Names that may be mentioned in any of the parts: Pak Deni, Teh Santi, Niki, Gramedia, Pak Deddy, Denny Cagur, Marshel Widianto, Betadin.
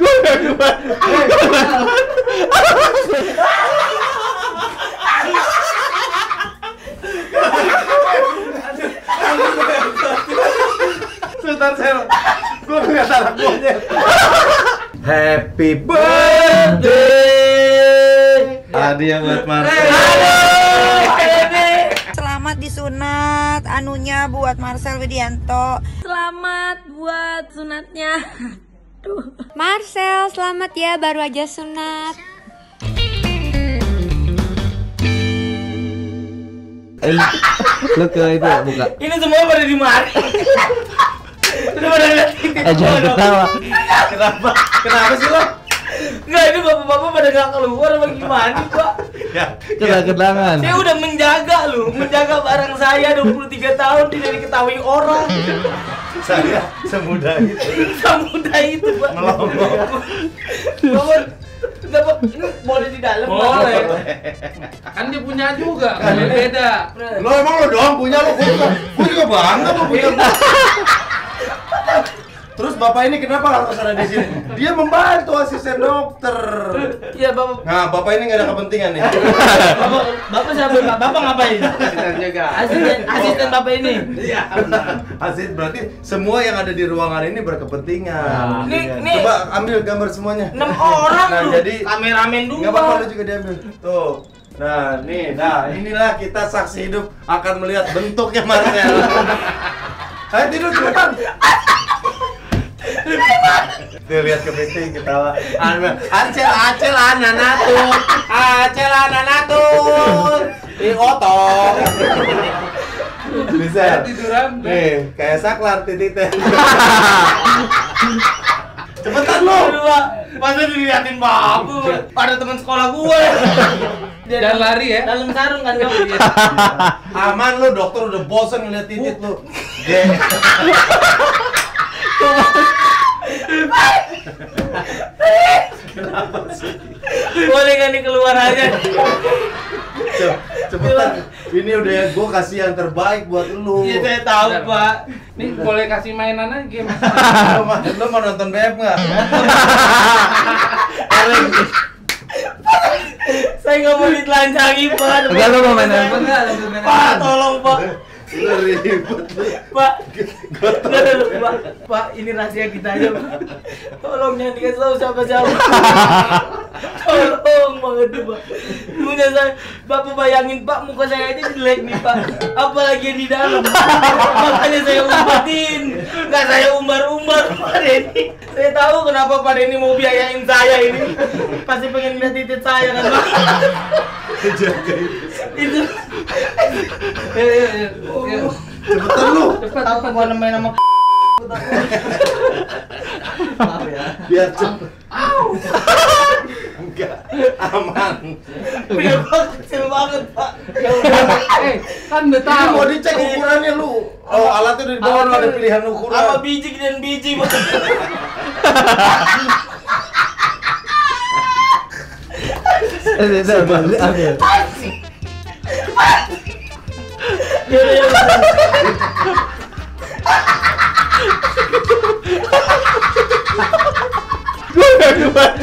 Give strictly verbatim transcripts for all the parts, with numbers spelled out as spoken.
Gue udah cuman Sultan Sel, gue gak salah buahnya. Happy birthday Adi yang buat Marshel. Selamat disunat anunya buat Marshel Widianto. Selamat buat sunatnya. Aduh. Marshel, selamat ya, baru aja sunat. Eh, lu ke itu buka. Ini semua pada di mari. Eh, jangan ketawa. Kenapa? Kenapa sih lo? Enggak, ini bapak-bapak pada nggak keluar apa gimana, Pak? Ya, kedatangan. Saya udah menjaga lu, menjaga barang saya dua puluh tiga tahun tidak diketahui orang. Saya semudah itu. Semudah itu, Pak. Melomong. Bapak, Bapak, ini boleh di dalam? Boleh. Kan dia punya juga, kan beda. Lo emang lo doang punya lo, gue juga bangga lo punya. Terus bapak ini kenapa harus ada di sini? Dia membantu asisten dokter. Iya bapak. Nah bapak ini nggak ada kepentingan nih. Bapak, bapak siapa? Bapak ngapain? Asisten juga. Asisten, asisten bapak ini. Iya. Asisten berarti semua yang ada di ruangan ini berkepentingan. Nih, nih. Coba ambil gambar semuanya. Enam orang. Nah jadi kameramen dulu. Nggak apa-apa juga diambil. Tuh. Nah nih, nah inilah kita saksi hidup akan melihat bentuknya Marshel. Ayo tidur cepetan. Tuh lihat kepiting ketawa. Acel acel ananatur, acel ananatur, diotong. Bisa tiduran. Nih kayak saklar titik teh. Cepetan lu. Masa dilihatin babu. Ada teman sekolah gue. Dan lari ya. Dalam sarung kan kamu. Aman lu, dokter udah bosen ngeliat titik lu. Kenapa sih? Boleh gak nih keluar aja? Cepetan. Ini udah gue kasih yang terbaik buat lu. Iya saya tahu pak. Nih boleh kasih mainan aja. Lu mau nonton B F nggak? Saya nggak mau ditelanjangi pak. Enggak lu mau mainan apa nggak? Pak tolong pak. Ribut, Pak. Pak, Pak, ini rahasia kita aja. Tolong jangan dikasih tahu siapa-siapa. Tolong banget tuh, Pak. Muka saya, Bapak bayangin Pak, muka saya aja jelek nih, Pak. Apalagi di dalam. Makanya saya umpetin. Enggak saya umbar-umbar, Pak Denny. Saya tahu kenapa Pak Denny mau biayain saya ini. Pasti pengen lihat titik saya kan, Pak. Jaga itu. Ya ya ya. Cepetan lu. Cepat aku gua nemenin sama Maaf ya. Biar cepet. Au. Enggak. Aman. Bener kecil banget, Pak. Eh, kan udah tahu mau dicek ukurannya lu. Oh, alatnya udah di bawah lu ada pilihan ukuran. Apa biji dan biji, Pak? Eh, udah balik aja. Ya ya. Gue udah cuman.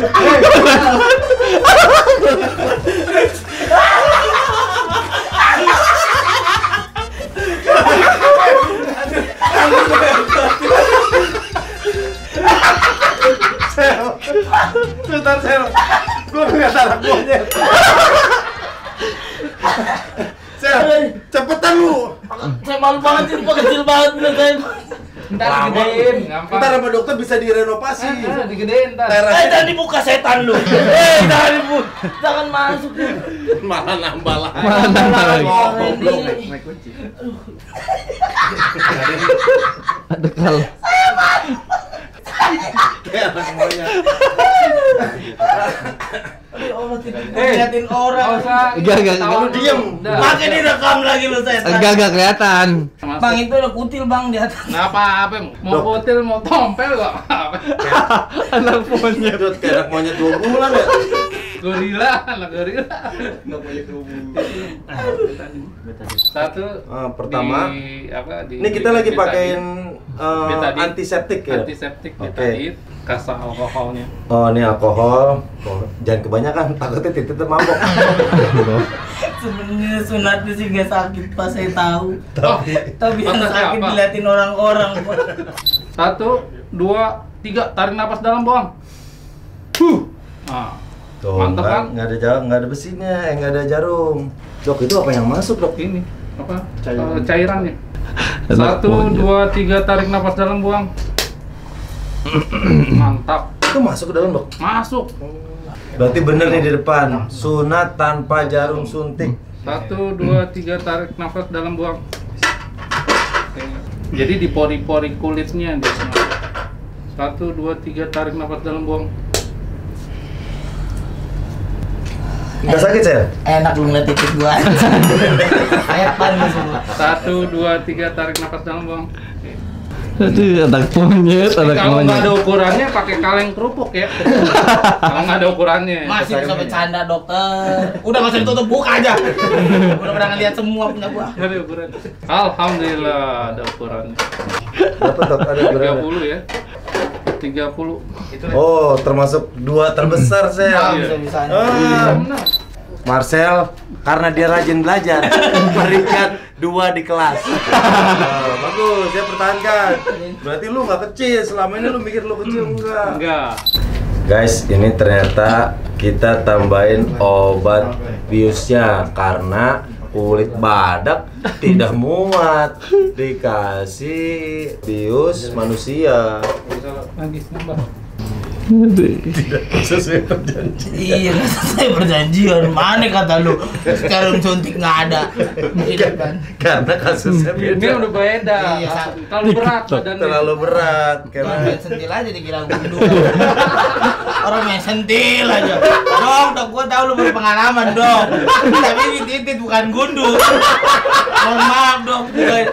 Sel, Sultan Sel, gue nggak salah buahnya. Sel, cepetan lu. Saya malu banget, ini kecil banget bener saya. Ntar digedein. Ntar sama dokter bisa direnovasi. Ntar digedein ntar. Eh, jangan dibuka setan lu. Eh, jangan dibuka. Jangan masuk. Malah nambah lagi. Malah nambah lagi. Goblok, naik kunci. Ada kal. Saya malu. Kayak anak moyang. Liatin orang. Enggak, enggak. Lu diem. Pakai direkam lagi lu saya. Enggak, enggak kelihatan. Bang itu udah kutil bang di atas. Apa-apa mau kutil mau tompel enggak apa-apa. Anak monyet. Kayak anak monyet dua bulan ya. Gorila, anak gorila. Nggak punya kerumunan. Satu. Uh, pertama. Di, apa, di, ini kita lagi pakein uh, antiseptik ya. Antiseptik betadin. Okay. Kasa alkoholnya. Oh, ini alkohol. Jangan kebanyakan, takutnya titik mabok. Sebenarnya sunatnya sih nggak sakit pas saya tahu. Tapi, tapi yang sakit diliatin orang-orang. Satu, dua, tiga, tarik napas dalam bohong. Huh. Nah. Tuh, mantap kan? Nggak ada jarum, nggak ada besinya, nggak ada jarum. Dok, itu apa yang masuk, Dok? Ini apa? Cairan. Cairannya. Satu, dua, tiga, tarik napas dalam buang. Mantap. Itu masuk ke dalam, Dok? Masuk. Berarti bener nih di depan. Sunat tanpa jarum suntik. Satu, dua, tiga, tarik nafas dalam buang. Jadi di pori-pori kulitnya dia semua. Satu, dua, tiga, tarik nafas dalam buang. Gak sakit, Cel? Enak lu ngeliat titik gua. Ayapan lu semua. Satu, dua, tiga, tarik nafas dalam buang. Aduh, anak monyet, anak monyet. Kalau nggak ada ukurannya pakai kaleng kerupuk ya. Kalau nggak ada ukurannya. Masih bisa bercanda dokter. Udah nggak usah ditutup, buka aja. Udah pernah ngeliat semua punya gua. Ada ukuran. Alhamdulillah ada ukurannya. Berapa dok? Ada berapa? tiga puluh ya. tiga puluh. Oh, termasuk dua terbesar saya. Bisa-bisanya. Ah, Marshel, karena dia rajin belajar, peringkat dua di kelas. Oh, bagus, dia pertahankan. Berarti lu nggak kecil, selama ini lu mikir lu kecil, enggak? Enggak. Guys, ini ternyata kita tambahin obat biusnya karena kulit badak tidak muat. Dikasih bius manusia. Tidak sesuai perjanjian. Iya, nggak sesuai perjanjian. Mana kata lu? Sekarang suntik nggak ada. Kan? Karena kasusnya beda. Ini udah beda. Iya, terlalu berat. Terlalu berat. Karena main sentil aja dikira gundu. Orang main sentil aja. Dong, dong, gua tahu lu berpengalaman dong. Tapi ini titit bukan gundu. Mohon maaf dong, bukan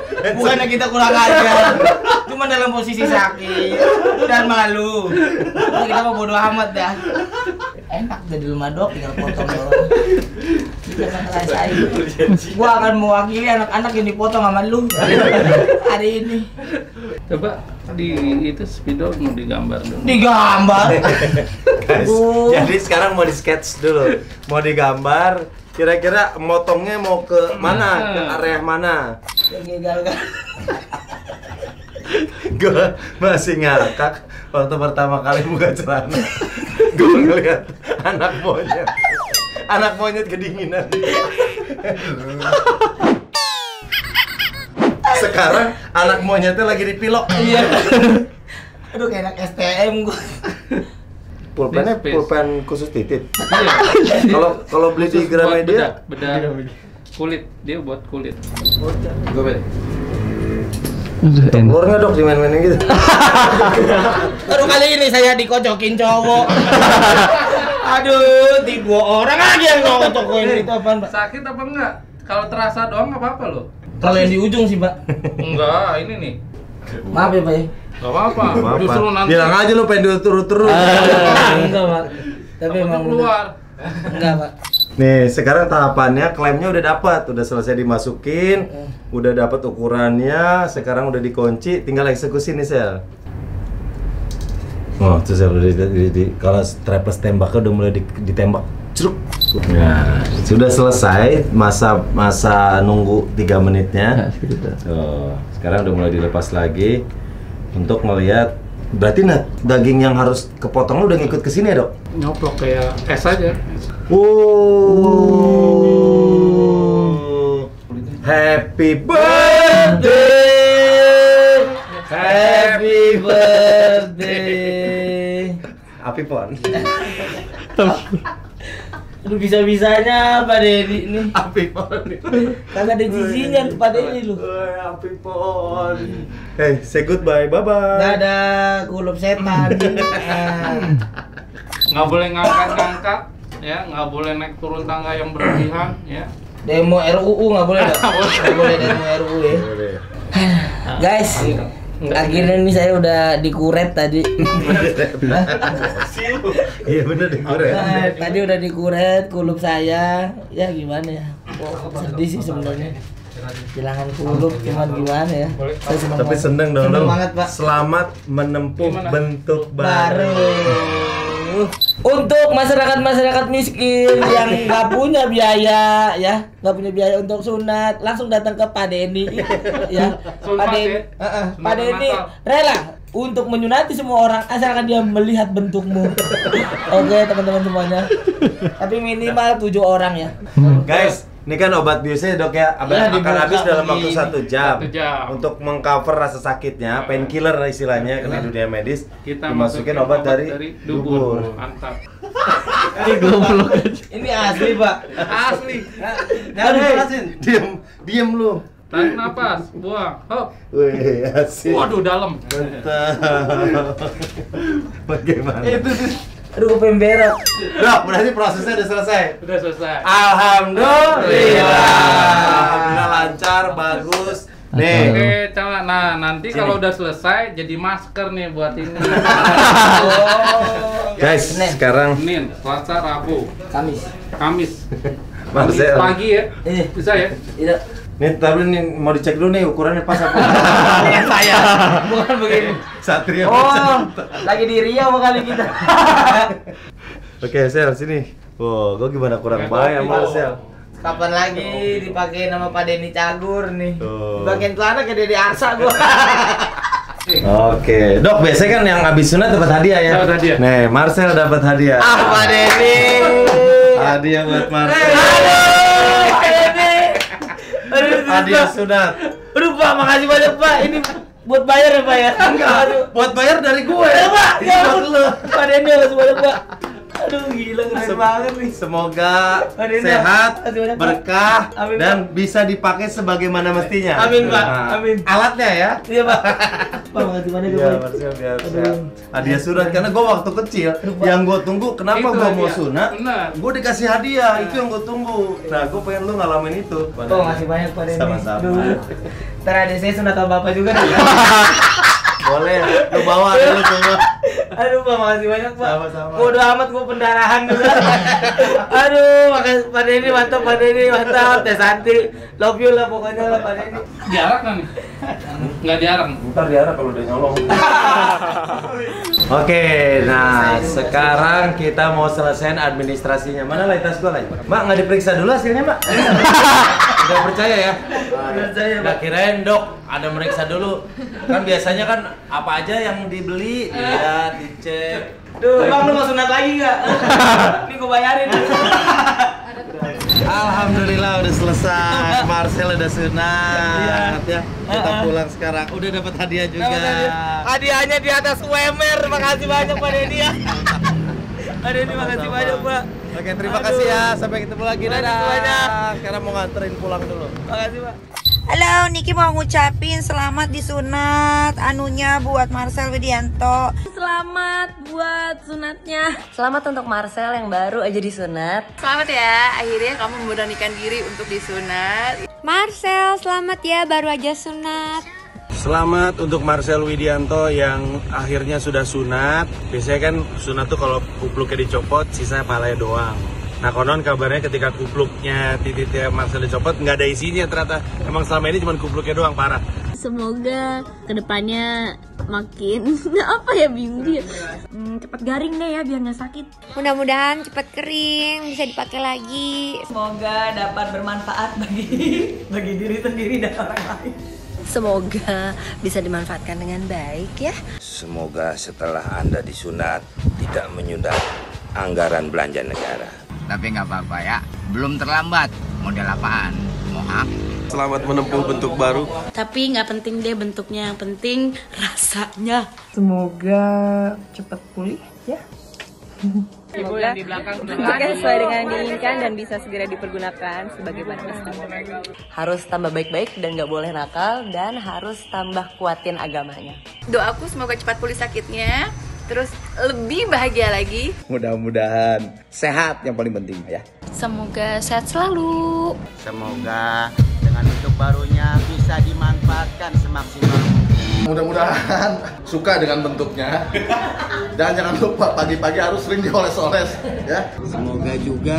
bukannya kita kurang ajar. Cuma dalam posisi sakit dan malu. Kita mau bodo amat dah. Enak jadi rumah dok, tinggal potong doang. Kita akan rasain. Gua akan mewakili anak-anak yang dipotong sama lu hari ini. Coba di itu spidol mau digambar dulu. Digambar? Guys, uh. Jadi sekarang mau di sketch dulu. Mau digambar, kira-kira motongnya mau ke mana? Ke area mana? Gagal-gagal. Gue masih ngakak waktu pertama kali buka celana. Gue ngeliat anak monyet. Anak monyet kedinginan. Sekarang anak monyetnya lagi dipilok. Iya. Aduh kayak anak S T M gue. Pulpennya pulpen khusus titit. Kalau kalau beli di Gramedia beda kulit, dia buat kulit. Gue beli. Telurnya dok dimain-mainin gitu. Aduh kali ini saya dikocokin cowok. Aduh, tiga orang lagi yang ngocokin itu apaan, Pak? Sakit apa enggak? Kalau terasa doang enggak apa-apa loh. Kalau yang di ujung sih, Pak. Enggak, ini nih. Maaf ya, Pak. Enggak apa-apa. Justru nanti bilang aja lu pengen turut-turut. Enggak, Pak. Tapi emang keluar. Enggak, Pak. Nih, sekarang tahapannya klaimnya udah dapat, udah selesai dimasukin, mm. udah dapat ukurannya, sekarang udah dikunci, tinggal eksekusi nih, Sel. Oh, tuh Sel udah di, di, di kalau strapless tembaknya udah mulai ditembak. Ceruk. Nah, sudah selesai masa masa nunggu tiga menitnya. Oh, sekarang udah mulai dilepas lagi untuk melihat. Berarti nah, daging yang harus kepotong lu udah ngikut ke sini ya, Dok? Nyoplok kayak es aja. Wow. Happy birthday. Happy birthday. Api pon. Lu bisa-bisanya Pak Deddy ini. Api pon. Kagak ada gizinya Pak Deddy lu. Api pon. Hey, say goodbye, bye-bye. Dadah, gulub setan. Nggak boleh ngangkat-ngangkat, ya. Nggak boleh naik turun tangga yang berlebihan, ya. Demo R U U nggak boleh, nggak boleh demo R U U ya. Guys, Akhirnya nih saya udah dikuret tadi. Iya bener dikuret. Nah, tadi udah dikuret kulup saya. Ya gimana ya? Oh, sedih sih sebenarnya. Kehilangan kulup cuman gimana ya? Saya senang tapi seneng dong. Selamat menempuh bentuk baru. Untuk masyarakat-masyarakat miskin yang nggak punya biaya, ya nggak punya biaya untuk sunat, langsung datang ke Pak Deni, ya Pak Deni, uh -uh. Pak Deni rela untuk menyunati semua orang asalkan dia melihat bentukmu. Oke teman-teman semuanya, tapi minimal tujuh orang ya. Guys, ini kan obat biusnya dok ya, akan habis dalam waktu satu jam. jam Untuk mengcover rasa sakitnya, painkiller istilahnya karena dunia medis. Kita dimasukin obat, obat dari, dari dubur. Mantap. Ini asli pak. Asli. Nah, nah, diam, diam lu. Tarik nafas, buang. Hop. Wih, asli. Waduh, dalam. Mantap. Bagaimana? Itu sih. Aduh, gue pengen berak. Dok, berarti prosesnya udah selesai? Udah selesai. Alhamdulillah. Alhamdulillah lancar, bagus. Nih. Oke, calon. Nah, nanti kalau udah selesai, jadi masker nih buat ini. Oh. Guys, Senin. sekarang. Senin, Selasa, Rabu. Kamis. Kamis. Marshel. Pagi ya? Eh. Bisa ya? Iya. Nih, tapi nih, mau dicek dulu nih ukurannya pas apa? Saya bukan begini. Satria. Oh, lagi di Riau kali kita. Oke, Sel, sini. Wow, gua gimana kurang baik sama Sel? Kapan lagi dipakai nama Pak Denny Cagur nih? Bagian celana ke Dede Arsa gua. Oke, dok biasanya kan yang habis sunat dapat hadiah ya? Dapat hadiah. Nih, Marshel dapat hadiah. Ah, Pak Denny. Hadiah buat Marshel. Hadiah sunat. Aduh pak, makasih banyak pak. Ini buat bayar ya pak ya? Enggak, buat bayar dari gue ya pak. Ya buat lo. Pak Deddy makasih banyak pak. Aduh gila keren banget nih. Semoga sehat, berkah, dan bisa dipakai sebagaimana mestinya. Amin pak. Amin. Alatnya ya? Iya pak. Pak makasih banyak ya pak. Hadiah sunat karena gue waktu kecil yang gue tunggu kenapa gue mau sunat, gue dikasih hadiah itu yang gue tunggu. Nah gue pengen lu ngalamin itu. Kok makasih banyak Pak Deddy. Sama-sama. Ntar adik saya sunat sama bapak juga. Boleh, lu bawa dulu semua. Aduh pak, makasih banyak pak. Sama-sama. Bodo amat gua pendarahan juga. Aduh, makasih Pak Deddy mantap, Pak Deddy mantap. Teh Santi, love you lah pokoknya lah Pak Deddy. Diarak kan nih? Nggak diarak. Ntar diarak kalau udah nyolong. Oke, nah sekarang kita mau selesaiin administrasinya. Mana lah tas gua lagi? Mbak nggak diperiksa dulu hasilnya mbak? Nggak percaya ya? Nggak kirain dok, ada meriksa dulu. Kan biasanya kan apa aja yang dibeli dilihat, dicek. Duh, bang lu mau sunat lagi nggak? Ini gue bayarin. Alhamdulillah udah selesai. Marshel udah sunat ya. Kita pulang sekarang. Udah dapat hadiah juga. Hadiahnya di atas U M R. Makasih banyak Pak Deddy ya. Pak Deddy makasih banyak Pak. Oke, terima kasih ya. Sampai ketemu lagi. Dadah. Sekarang mau nganterin pulang dulu. Makasih Pak. Halo, Niki mau ngucapin selamat disunat anunya buat Marshel Widianto. Selamat buat sunatnya. Selamat untuk Marshel yang baru aja disunat. Selamat ya, akhirnya kamu memberanikan diri untuk disunat. Marshel, selamat ya baru aja sunat. Selamat untuk Marshel Widianto yang akhirnya sudah sunat. Biasanya kan sunat tuh kalau kupluknya dicopot, sisanya palanya doang. Nah konon kabarnya ketika kupluknya titiknya Marshel dicopot nggak ada isinya ternyata. Emang selama ini cuma kupluknya doang parah. Semoga kedepannya makin apa ya bingung dia. Hmm, cepet garing deh ya biar nggak sakit. Mudah-mudahan cepet kering bisa dipakai lagi. Semoga dapat bermanfaat bagi bagi diri sendiri dan orang lain. Semoga bisa dimanfaatkan dengan baik ya. Semoga setelah Anda disunat tidak menyundang anggaran belanja negara. Tapi nggak apa-apa ya, belum terlambat. Model apaan? Mohak. Selamat menempuh bentuk baru. Tapi nggak penting deh bentuknya, yang penting rasanya. Semoga cepat pulih ya. Semoga bentuknya sesuai dengan yang diinginkan dan bisa segera dipergunakan sebagaimana mestinya. Harus tambah baik-baik dan nggak boleh nakal dan harus tambah kuatin agamanya. Doaku semoga cepat pulih sakitnya. Terus lebih bahagia lagi. Mudah-mudahan sehat yang paling penting ya. Semoga sehat selalu. Semoga dengan bentuk barunya bisa dimanfaatkan semaksimal mungkin. Mudah-mudahan suka dengan bentuknya. Dan jangan lupa pagi-pagi harus sering dioles-oles ya. Semoga juga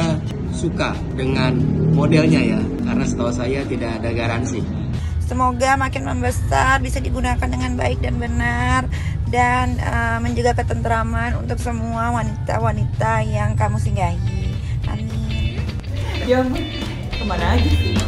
suka dengan modelnya ya, karena setahu saya tidak ada garansi. Semoga makin membesar, bisa digunakan dengan baik dan benar, dan uh, menjaga ketentraman untuk semua wanita-wanita yang kamu singgahi. Amin. Ya ampun, kemana aja sih?